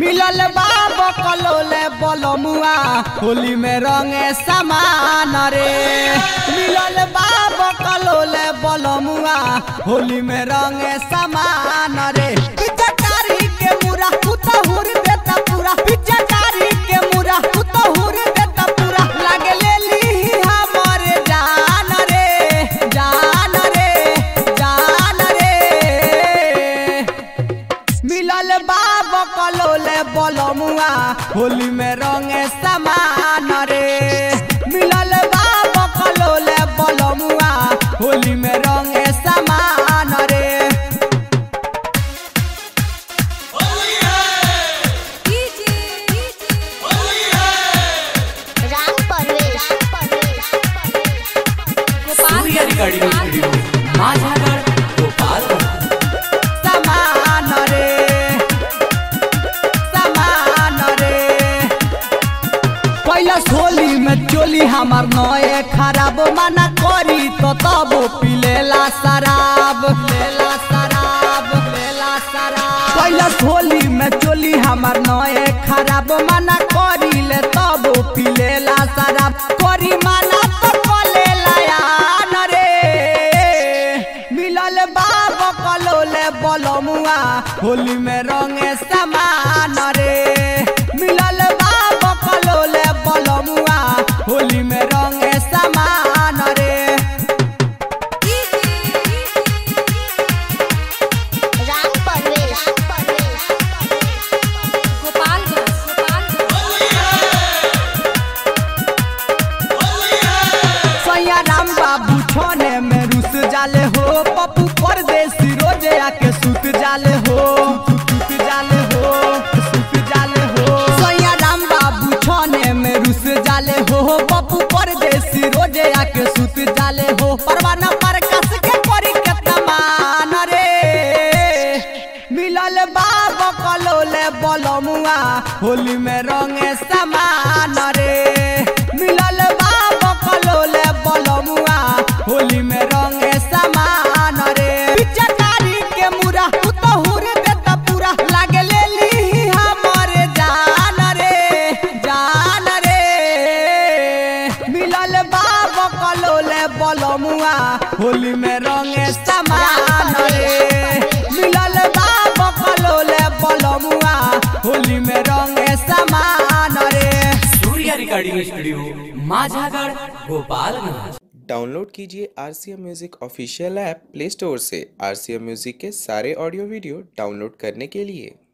मिलल बाबो कलोले बोलमुआ होली में रंगे समान रे। मिलल बाबो कलोले बोलमुआ होली में रंगे समान रे। पिचकारी के मुरा तू तो हुर देता पूरा। पिचकारी के मुरा तू तो हुर देता पूरा। लागे ले ली हमारे जान रे, जान रे, जान रे। मिलल बाबो कलोले बोलमुआ होली में रंगे समान रे। मिलल बाबो कलोले बोलमुआ होली में रंगे समान रे। Surya recording studio Majhagarh Gopal. होली में चोली हमार नए खराब मना करी तो तब पिलेला शराब, लेला शराब, लेला शराब। पहला होली में चोली हमार नए खराब मना करी ले तब पिलेला शराब। करी मना तो कलेला यान रे। मिलल बाबो कलोले बोलमुआ होली में रंगे समान रे। मिलल होली में रंग समान रे। सैया राम बाबू छोने में रुस जाले हो। पप्पू परदेसी रोजे आके सुत जाले हो। पप्पू परदेसी रोजे आके सुत जाले हो। परवाना पर कस के करी के तमान रे। मिलल बाबो कलोले बोलमुआ होली में रंगे समान रे। मिलल बाबो कलोले बोलमुआ होली में रंगे समान रे। पिचकारी के मुरा तू तो हुर देता पूरा। लागे ले ली हमारे जान रे, जान रे। मिलल बाबो कलोले बोलमुआ होली में रंगे समान रे। मिलल बाबो कलोले बोलमुआ होली में रंगे समान रे। Surya recording studio Majhagarh Gopalganj. Download कीजिए RCM music official app Play Store से। RCM म्यूजिक के सारे ऑडियो वीडियो डाउनलोड करने के लिए